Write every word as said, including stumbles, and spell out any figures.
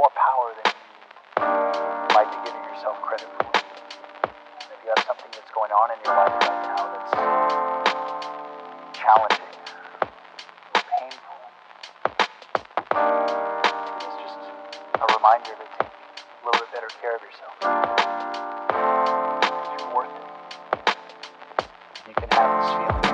more power than you like to give yourself credit for. And if you have something that's going on in your life right now that's challenging or painful, it's just a reminder to take a little bit better care of yourself. Because you're worth it. You can have this feeling.